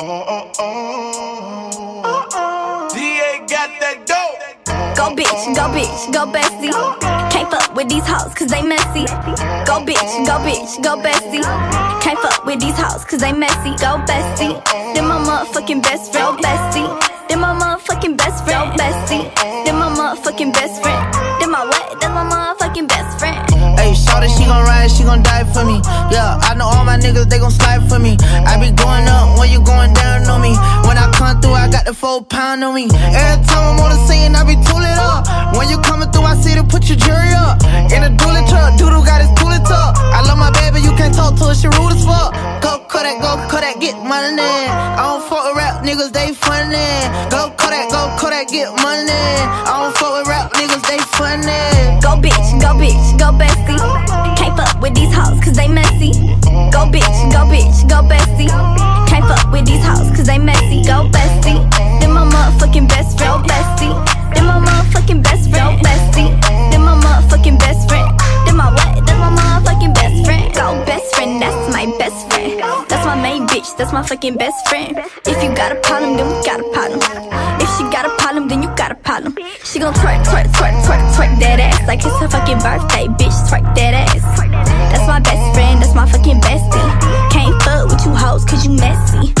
DA got that dope. Go bitch, go bestie. Can't fuck with these hoes cause they messy. Go bitch, go bestie. Can't fuck with these hoes cause they messy. Go bestie. Then my motherfucking best friend, bestie. Then my motherfucking best friend, bestie. Then my motherfucking best friend. Then my what? Then my motherfucking best friend. Ayy, shawty, she gon' ride, she gon' die for me. Yeah, I know all my niggas, they gon' slide for me. I be going up when you going down on me. When I come through, I got the 4 pound on me. Every time I'm on the scene, I be tooling up. When you coming through, I see to put your jury up. In a dually truck, doodle got his tooling up. I love my baby, you can't talk to her, she rude as fuck. Go Kodak, get money. I don't fuck with rap niggas, they funny. Go Kodak, get money. I don't fuck with rap niggas, they funny. Go bitch, go bestie. Can't fuck with these hoes cause they messy. Go bitch, go bestie. Can't fuck with these hoes cause they messy. Go bestie. Then my motherfucking best friend, bestie. Then my motherfucking best friend, bestie. Then my motherfucking best friend. Then my what? Then my motherfucking best friend. Go best friend, that's my best friend. That's my main bitch, that's my fucking best friend. If you got a problem, then we got a problem. If she got a problem, then you got a problem. She gon' twerk that ass like it's her fucking birthday, bitch, twerk that ass. That's my best friend, that's my fucking bestie. Can't fuck with you hoes cause you messy.